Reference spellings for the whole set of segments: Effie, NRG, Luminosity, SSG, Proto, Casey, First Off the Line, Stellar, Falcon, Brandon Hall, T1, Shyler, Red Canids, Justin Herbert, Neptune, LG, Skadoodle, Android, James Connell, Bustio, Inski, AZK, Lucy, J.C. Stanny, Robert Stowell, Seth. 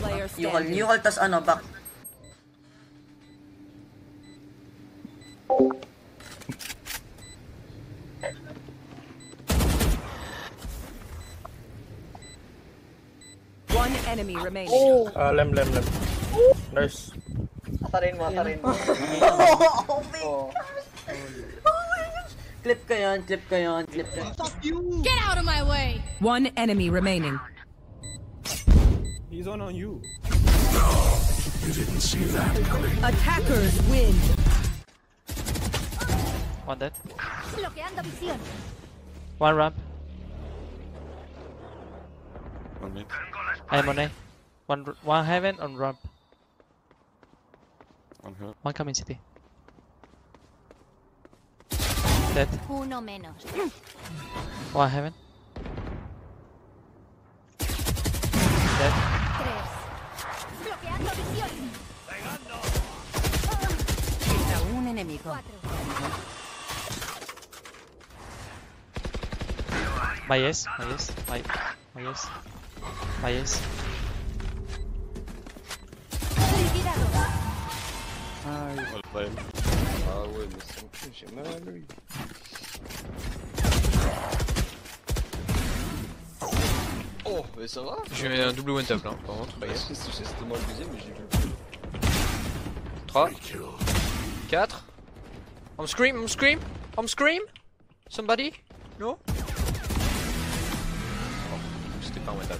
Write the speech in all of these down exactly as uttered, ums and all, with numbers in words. player standing. New hold, new hold, tas ano, back. One enemy remaining. Oh. Uh, lem, lem, lem. Nurse. Atarin mo, atarin mo. Oh my God. Oh my God. Clip ka yun, clip ka yun, clip ka yun. Get out of my way. One enemy remaining. He's on on you. No, you didn't see that coming. Attackers win. One dead. One ramp. One mid. I'm on A. One, one heaven on ramp. One here. One coming city. Dead. Uno menos. One heaven. Dead. Un enemigo. My yes, my yes, my, my yes, my yes. I will play. I will miss some memory. Oh, mais ça va? J'ai mis un double one tap là, par contre. C'était moi le deuxième, mais j'ai vu. trois, quatre. I'm scream, I'm scream, I'm scream. Somebody? No? C'était pas un one tap.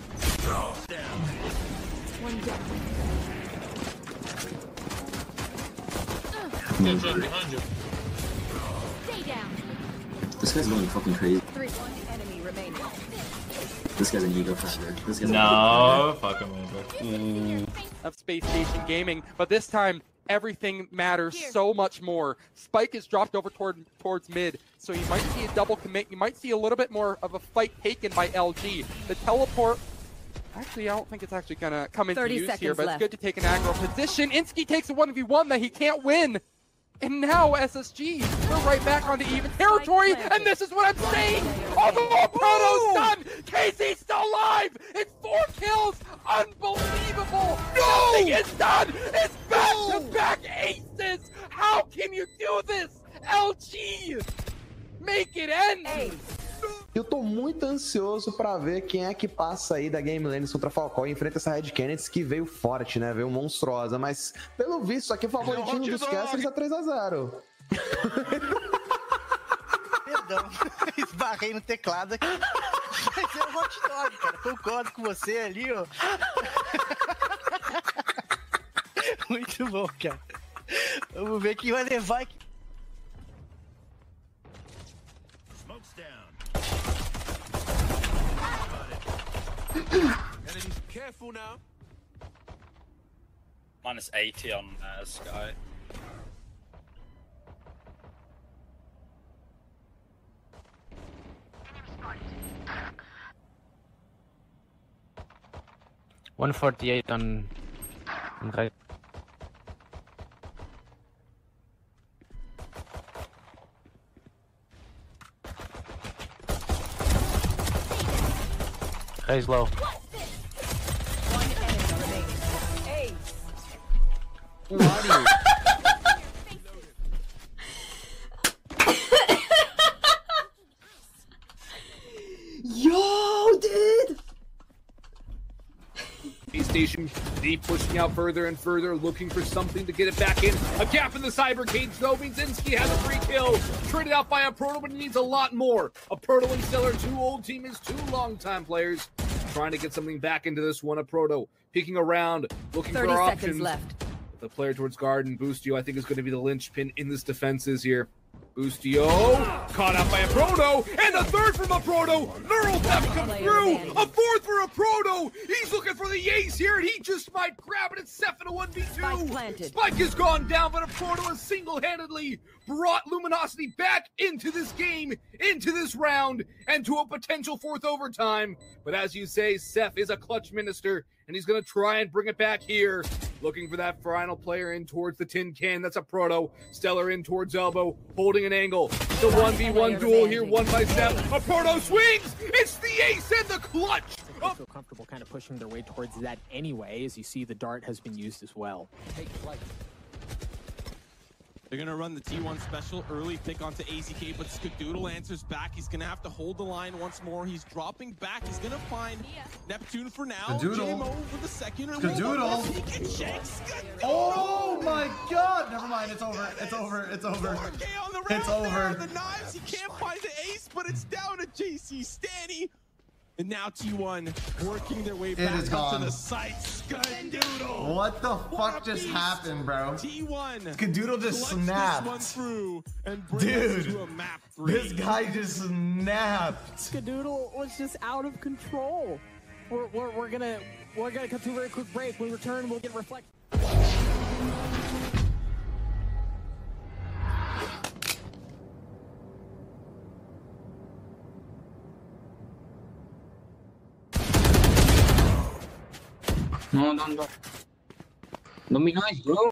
This guy's going fucking crazy. This guy's an ego fighter. This guy's no, fuck him over. Of Space Station Gaming, but this time everything matters Here. so much more. Spike is dropped over toward towards mid, so you might see a double commit. You might see a little bit more of a fight taken by L G. The teleport. Actually, I don't think it's actually gonna come into use here, but left. It's good to take an aggro position. Inski takes a one v one that he can't win. And now S S G, we're right back onto even territory, and this is what I'm saying! Although Proto's done, K C's still alive! It's four kills! Unbelievable! No! Nothing is done! It's back-to-back aces! How can you do this? L G! Make it end! Hey. Eu tô muito ansioso pra ver quem é que passa aí da Game Lane contra a Falcon e enfrenta essa Red Canids que veio forte, né? Veio monstruosa, mas pelo visto aqui o favoritinho dos Casters é três a zero. Perdão, esbarrei no teclado aqui. Mas é um hot dog, cara. Concordo com você ali, ó. Muito bom, cara. Vamos ver quem vai levar aqui. Smokes down. Enemies, careful now. minus eighty on uh, Sky. one forty-eight on, on right. He's low. One enemy Yo, dude. Space Station deep, pushing out further and further, looking for something to get it back in. A gap in the cyber cage though means Inski has a free kill. Traded out by a Proto, but it needs a lot more. A Proto and Stellar, two old teammates, two long-time players. Trying to get something back into this one. A Proto peeking around, looking for options. thirty seconds left. The player towards Garden, Bustio, I think is going to be the linchpin in this defenses here. Bustio, caught out by a Proto, and a third from a Proto. Neural Theft comes through, a fourth for a Proto. He's looking for the ace here, and he just might grab it. It's Seth in a one v two. Spike has gone down, but a Proto has single-handedly brought Luminosity back into this game, into this round, and to a potential fourth overtime. But as you say, Seth is a clutch minister, and he's going to try and bring it back here. Looking for that final player in towards the tin can. That's a Proto. Stellar in towards Elbow, holding an angle. The one v one duel here won by Seth. A Proto swings! It's the ace and the clutch they feel comfortable kind of pushing their way towards that anyway, as you see the dart has been used as well. Take flight. They're going to run the T one special early, pick onto A Z K, but Skadoodle answers back. He's going to have to hold the line once more. He's dropping back. He's going to find yeah. Neptune for now. J M O for the second. Skadoodle. Skadoodle. Oh my god. Never mind. It's over. It's over. It's over. It's over. The knives. He can't find the ace, but it's down to J C. Stanny. And now T one working their way back up to the site. Skadoodle. What the fuck just happened, bro? T one. Skadoodle just snapped. This one through and brings Dude, to a map three. This guy just snapped. Skadoodle was just out of control. We're we're, we're gonna we're gonna cut to a very quick break. When we return, we'll get reflect. No, don't go. Don't be nice, bro.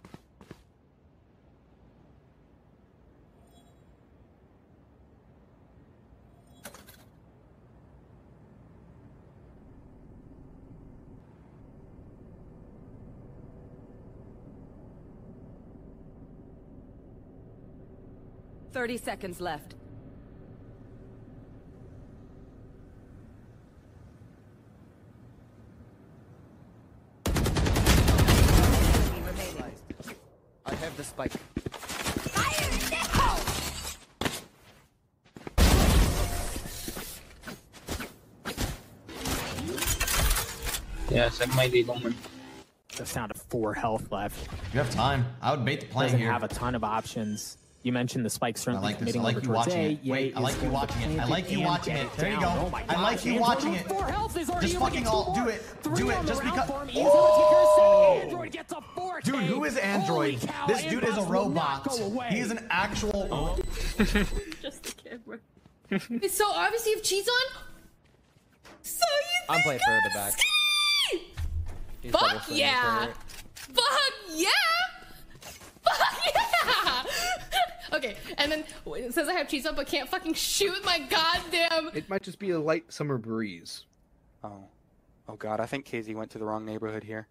Thirty seconds left. The spike. Fire yes, that might be Loman. That's down to four health left. You have time. I would bait the plane here. Have a ton of options. You mentioned the spike certainly. I like this. I like you watching it. Wait, I like you watching it. I like you watching it. There you go. I like you watching it. Just fucking all do it. Do it just because. Oh! Dude, who is Android? This dude is a robot. He is an actual. Oh. Just the camera. It's so obvious you have cheese on. So you. I'm playing for the back. Fuck yeah! Fuck yeah! Fuck yeah! Okay, and then it says I have cheese up, but can't fucking shoot my goddamn. It might just be a light summer breeze. Oh, oh god, I think Casey went to the wrong neighborhood here.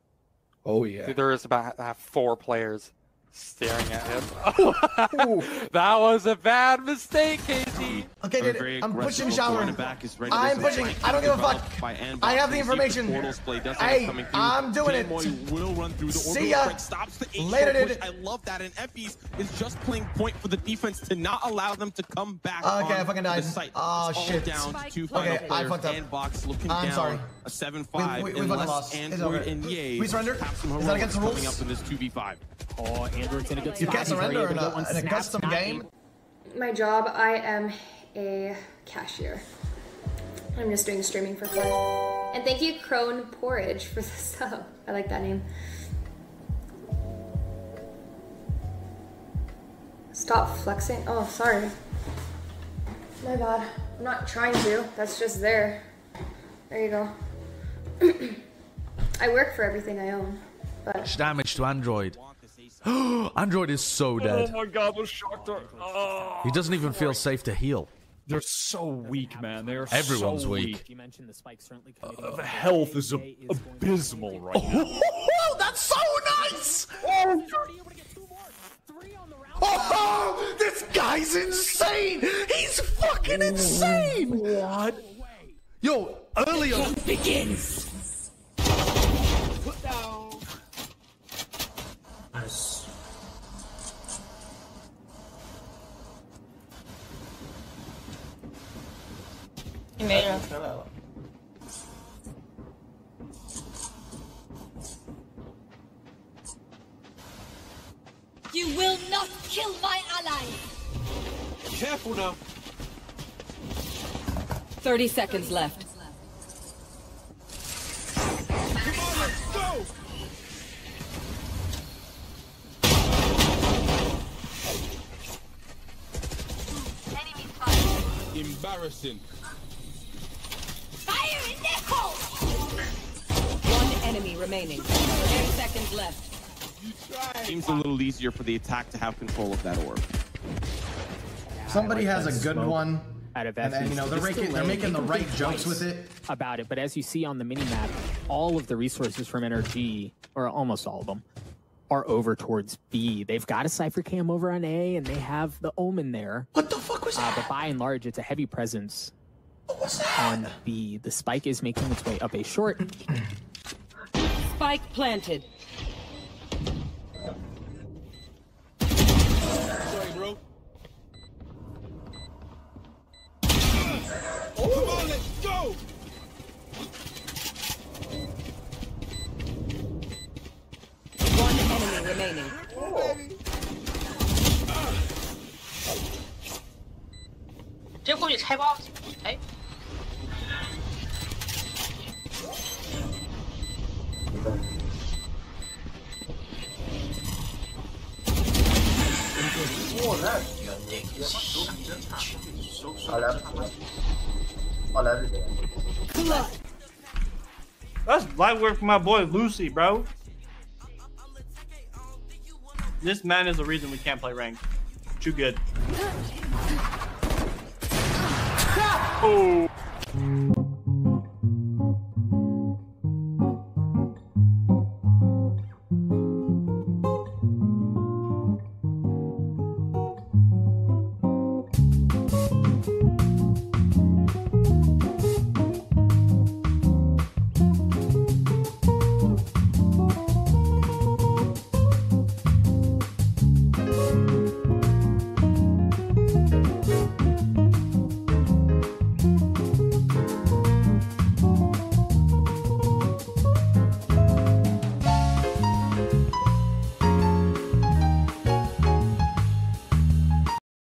Oh yeah. There is about uh, four players staring at him. Oh. That was a bad mistake, Casey. Okay, dude, I'm pushing Shyler. I'm pushing. I don't give a fuck. I have the information. Hey, I'm doing it. Will run through the See ya. Stops the Later, dude. I love that. And Effie's is just playing point for the defense to not allow them to come back. Okay, I fucking died. Oh shit. Down to two okay, I fucked up. I'm sorry. A seven five. We fucking lost. We surrender. Is that against the rules? Coming up in this two v five. Oh, Android's in a good spot. You can't surrender in a, in a custom game. My job, I am a cashier. I'm just doing streaming for fun. And thank you, Crone Porridge, for the sub. I like that name. Stop flexing. Oh, sorry. My bad. I'm not trying to. That's just there. There you go. I work for everything I own. But damage to Android. Android is so dead. Oh my god, I was shocked. Oh. He doesn't even feel safe to heal. They're so weak, man. They're Everyone's so weak. weak. You mentioned the spike certainly uh, the health is ab abysmal right now. Oh, that's so nice! Oh. Oh, this guy's insane! He's fucking insane! What? Yo, earlier... The hunt begins! Put down! Nice. Yeah. You will not kill my ally. Careful now. Thirty seconds left. Come on, let's go. Embarrassing. Fire in their hole! One enemy remaining. Ten seconds left. Seems a little easier for the attack to have control of that orb. Somebody has a good one. out of Effie. And then, you know, they're, making, they're making the right jumps with it. About it, but as you see on the minimap, all of the resources from N R G, or almost all of them, are over towards B. They've got a Cypher Cam over on A, and they have the Omen there. What the fuck was uh, that? But by and large, it's a heavy presence what was that? on B. The spike is making its way up A short. Spike planted. Sorry, bro. Oh. Come on, let's go! One enemy remaining. Oh. Go to tap off. Hey. Oh, that your dick is huge. I love it. I love it. That's light work for my boy Lucy, bro. This man is the reason we can't play ranked. Too good. Oh.